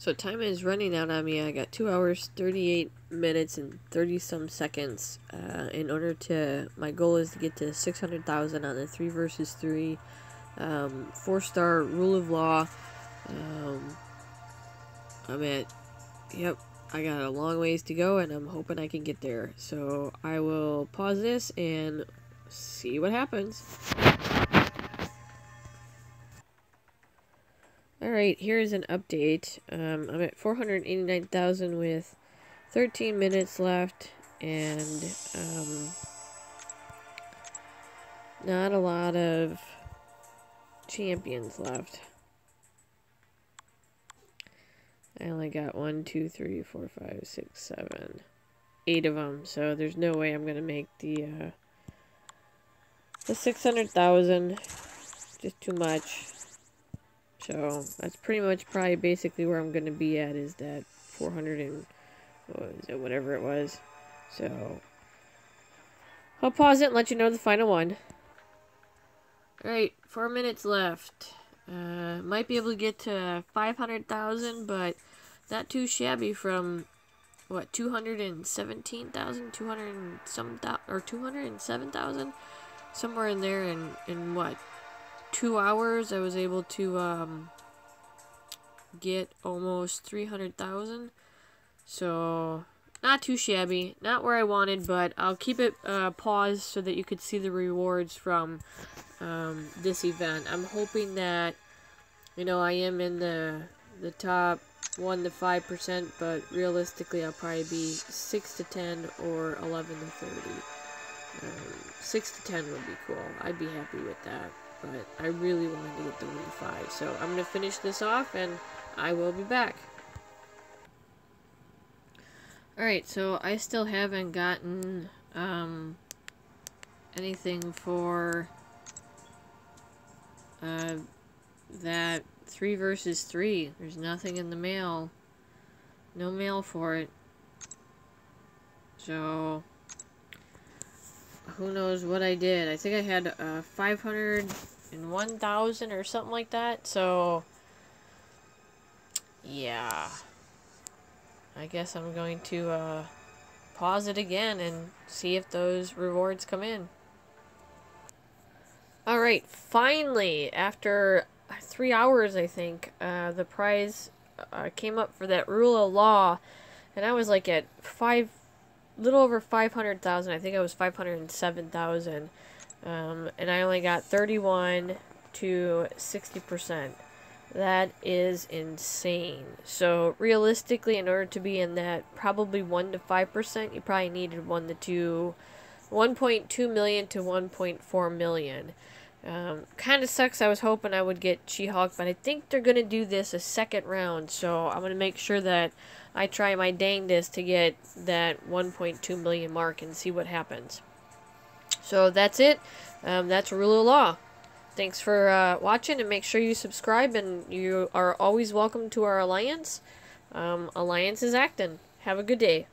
So time is running out on me. I got 2 hours, 38 minutes, and 30-some seconds. In order to... My goal is to get to 600,000 on the 3 versus 3. 4-star Rule of Law. I'm at... Yep, I got a long ways to go, and I'm hoping I can get there. So I will pause this and see what happens. Alright, here's an update. I'm at 489,000 with 13 minutes left, and not a lot of champions left. I only got 1, 2, 3, 4, 5, 6, 7, 8 of them, so there's no way I'm going to make the 600,000. Just too much. So that's pretty much probably basically where I'm going to be at, is that 400 and whatever it was. So I'll pause it and let you know the final one. Alright, 4 minutes left. Might be able to get to 500,000, but not too shabby from, what, 217,000? 200 and some or 207,000? Somewhere in there in what? 2 hours, I was able to get almost 300,000, so not too shabby, not where I wanted, but I'll keep it paused so that you could see the rewards from this event. I'm hoping that, you know, I am in the top 1 to 5%, but realistically, I'll probably be 6 to 10 or 11 to 30. 6 to 10 would be cool. I'd be happy with that. But I really wanted to get the 1 to 5, so I'm going to finish this off, and I will be back. Alright, so I still haven't gotten anything for that 3 versus 3. There's nothing in the mail. No mail for it. So... who knows what I did. I think I had 501,000 or something like that, so yeah, I guess I'm going to pause it again and see if those rewards come in. Alright, finally, after 3 hours, I think, the prize came up for that Rule of Law, and I was like at little over 500,000. I think I was 507,000, and I only got 31 to 60%. That is insane. So realistically, in order to be in that probably 1 to 5%, you probably needed 1.2 million to 1.4 million. Kind of sucks. I was hoping I would get She-Hulk, but I think they're gonna do this a second round, so I'm gonna make sure that I try my dangest to get that 1.2 million mark and see what happens. So that's it. That's Rule of Law. Thanks for watching, and make sure you subscribe, and you are always welcome to our alliance. Alliance is acting. Have a good day.